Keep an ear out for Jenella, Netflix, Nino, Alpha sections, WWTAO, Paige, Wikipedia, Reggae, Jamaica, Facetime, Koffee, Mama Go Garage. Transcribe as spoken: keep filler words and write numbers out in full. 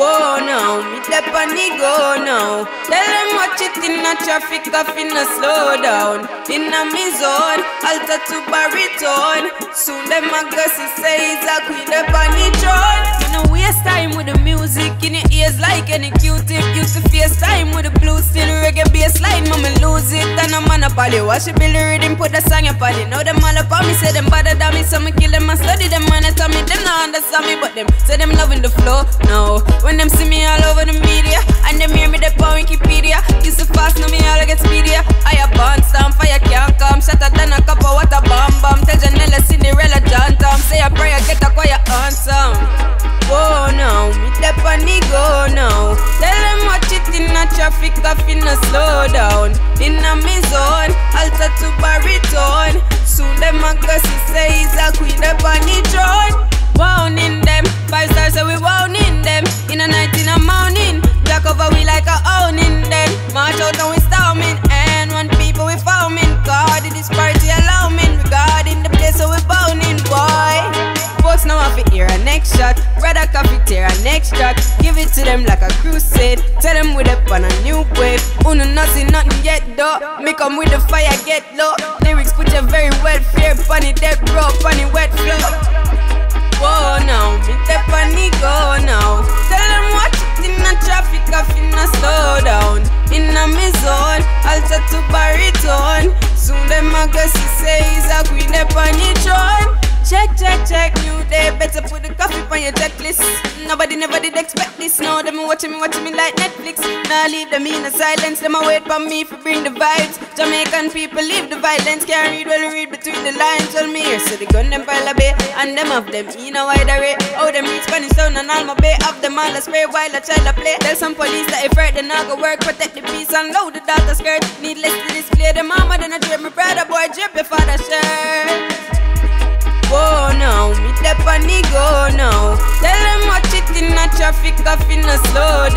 Whoa now, me dep on the go now. Tell them watch it in a traffic, off in a slow down. In a me zone, alter to baritone. Soon them a gossy say exactly dep on the throne. You know waste time with the music in your ears like any Q-tip. Used to face time with the blues, still reggae bassline, mommy lose it. And I'm on a poly, watch it build the rhythm, put the song upon it. Now them all up on me, say them bother than me, so me kill them and study them and I tell me them not understand me, but them say them loving the flow now. When them see me all over the media, and them hear me dep on Wikipedia. Used to fast, now me all I get speedier. I a burn, stamp, fire can't come. Shatter than a cup of water bomb bomb. Tell Janella, Cinderella, John Tom. Say a prayer, get a choir on some. Whoa now, me dep on the go now. Tell them watch it in a traffic, off in a slow down. In a me zone, alter to baritone. Soon them a gossip say he's a queen dep on the throne. Wound in them, five stars so we wound in them. In a night, in a morning, black over we like a owning them. March out and we storming, and one people we farming. God, it is party alarming, regarding the place so we bounding, boy. Folks now have to hear a next shot, rather Koffee tear a next shot. Give it to them like a crusade, tell them we dep on a new wave. Uno not see nothing yet though, me come with the fire get low. Lyrics put you very well fear, funny dead bro, funny wet flow. Whoa now, me dep on the go now. Tell them watch it in a traffic, off in a slow down. In a me zone, alter to baritone. Soon them a gossip say he's a queen dep on the throne. Check, check, check, new day, better put the Koffee on your checklist. Nobody never did expect this, now them watching me, watching me like Netflix. Now leave them in the silence, them a wait for me for bring the vibes. Jamaican people leave the violence, can't read well, read between the lines. Tell me here, so they gun them pile a bay, and them of them in a wide array. Oh, them reach Spanish town and all my bay, of them all a spray while a child a play. Tell some police that if right, then I go work, protect the peace and load the daughter skirt. Needless to display the mama, then I drip my brother, boy, drip your father shirt. Whoa now, me dep on the go now. Tell them watch it in a traffic, off in a slow